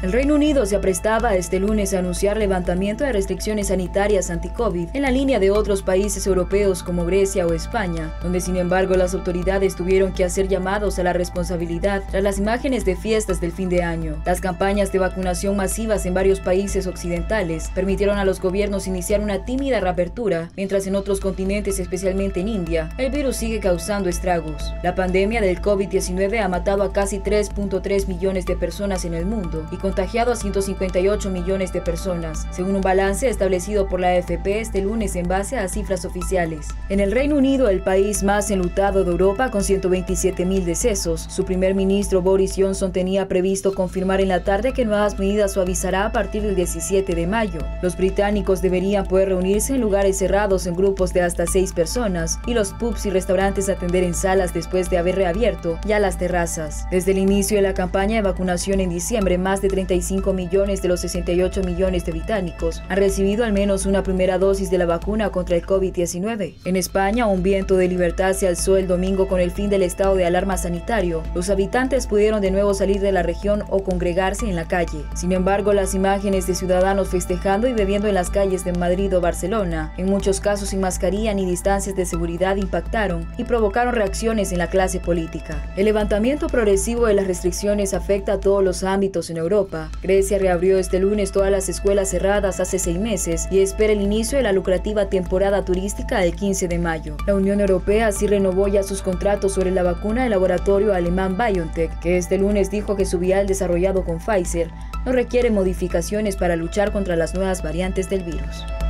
El Reino Unido se aprestaba este lunes a anunciar levantamiento de restricciones sanitarias anti-COVID en la línea de otros países europeos como Grecia o España, donde sin embargo las autoridades tuvieron que hacer llamados a la responsabilidad tras las imágenes de fiestas del fin de año. Las campañas de vacunación masivas en varios países occidentales permitieron a los gobiernos iniciar una tímida reapertura, mientras en otros continentes, especialmente en India, el virus sigue causando estragos. La pandemia del COVID-19 ha matado a casi 3.3 millones de personas en el mundo y contagiado a 158 millones de personas, según un balance establecido por la AFP este lunes en base a cifras oficiales. En el Reino Unido, el país más enlutado de Europa con 127.000 decesos, su primer ministro Boris Johnson tenía previsto confirmar en la tarde que nuevas medidas suavizará a partir del 17 de mayo. Los británicos deberían poder reunirse en lugares cerrados en grupos de hasta 6 personas y los pubs y restaurantes atender en salas después de haber reabierto ya las terrazas. Desde el inicio de la campaña de vacunación en diciembre, más de 35 millones de los 68 millones de británicos han recibido al menos una primera dosis de la vacuna contra el COVID-19. En España, un viento de libertad se alzó el domingo con el fin del estado de alarma sanitario. Los habitantes pudieron de nuevo salir de la región o congregarse en la calle. Sin embargo, las imágenes de ciudadanos festejando y bebiendo en las calles de Madrid o Barcelona, en muchos casos sin mascarilla ni distancias de seguridad, impactaron y provocaron reacciones en la clase política. El levantamiento progresivo de las restricciones afecta a todos los ámbitos en Europa. Grecia reabrió este lunes todas las escuelas cerradas hace 6 meses y espera el inicio de la lucrativa temporada turística del 15 de mayo. La Unión Europea sí renovó ya sus contratos sobre la vacuna del laboratorio alemán BioNTech, que este lunes dijo que su vial desarrollado con Pfizer no requiere modificaciones para luchar contra las nuevas variantes del virus.